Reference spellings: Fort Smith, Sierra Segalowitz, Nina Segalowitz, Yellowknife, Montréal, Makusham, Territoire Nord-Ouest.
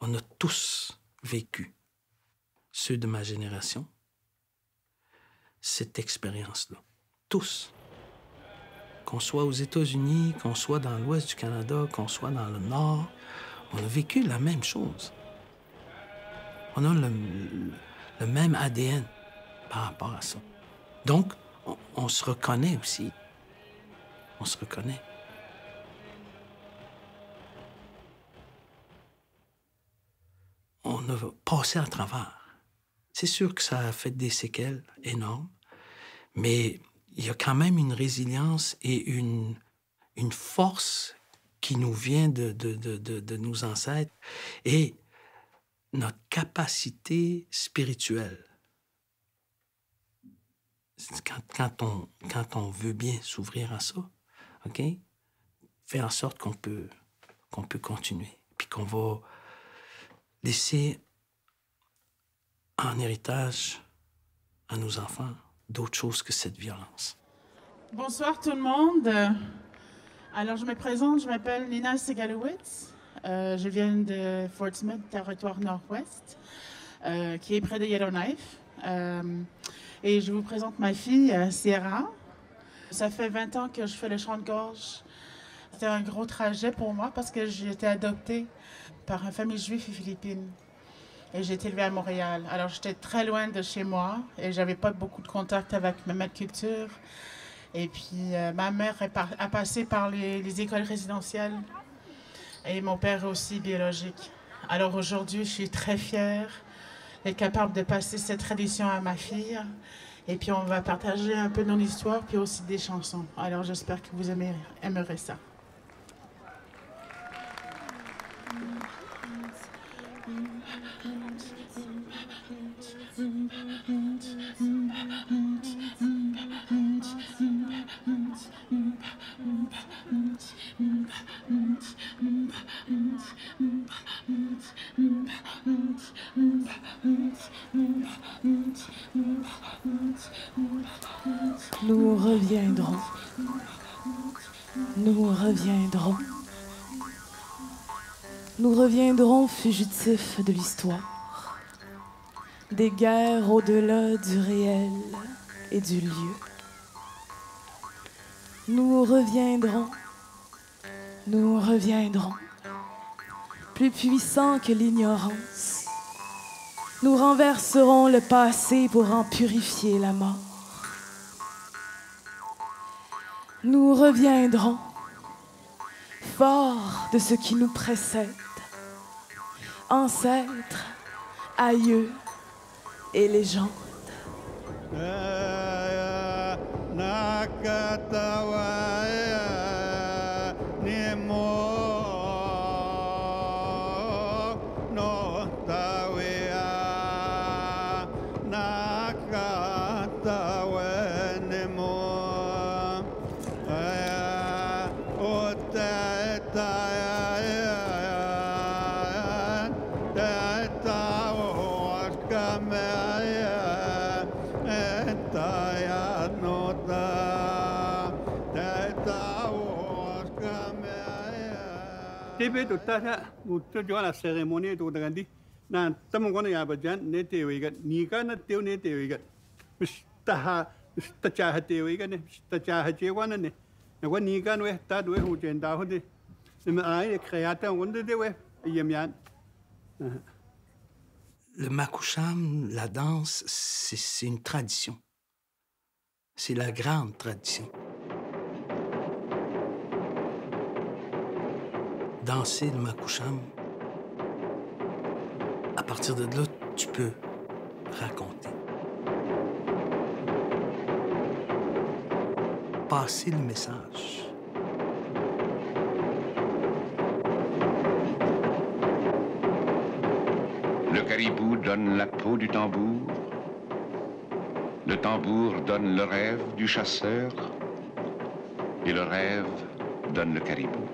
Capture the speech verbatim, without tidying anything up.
on a tous vécu, ceux de ma génération, cette expérience-là. Tous. Qu'on soit aux États-Unis, qu'on soit dans l'ouest du Canada, qu'on soit dans le nord, on a vécu la même chose. On a le, le, le même A D N par rapport à ça. Donc, on, on se reconnaît aussi. On se reconnaît. On a passé à travers. C'est sûr que ça a fait des séquelles énormes, mais il y a quand même une résilience et une, une force qui nous vient de, de, de, de, de nos ancêtres et notre capacité spirituelle. Quand, quand, on, quand on veut bien s'ouvrir à ça, OK? Faire en sorte qu'on peut, qu'on peut continuer, puis qu'on va laisser en héritage à nos enfants d'autres choses que cette violence. Bonsoir tout le monde. Alors, je me présente, je m'appelle Nina Segalowitz. Euh, je viens de Fort Smith, Territoire Nord-Ouest, euh, qui est près de Yellowknife. Euh, Et je vous présente ma fille, Sierra. Ça fait vingt ans que je fais le chant de gorge. C'était un gros trajet pour moi parce que j'ai été adoptée par une famille juive philippine. Et j'ai été élevée à Montréal. Alors j'étais très loin de chez moi et j'avais pas beaucoup de contact avec ma culture. Et puis euh, ma mère est par, a passé par les, les écoles résidentielles et mon père aussi biologique. Alors aujourd'hui, je suis très fière d'être capable de passer cette tradition à ma fille. Et puis on va partager un peu de nos histoires, puis aussi des chansons. Alors j'espère que vous aimez, aimerez ça. Nous reviendrons, nous reviendrons, nous reviendrons fugitifs de l'histoire, des guerres au-delà du réel et du lieu. Nous reviendrons, nous reviendrons, plus puissants que l'ignorance. Nous renverserons le passé pour en purifier la mort. Nous reviendrons, forts de ce qui nous précède, ancêtres, aïeux et légendes. Le Makusham, la danse, c'est une tradition. C'est la grande tradition. Danser le Makusham, à partir de là, tu peux raconter. Passer le message. Le caribou donne la peau du tambour. Le tambour donne le rêve du chasseur. Et le rêve donne le caribou.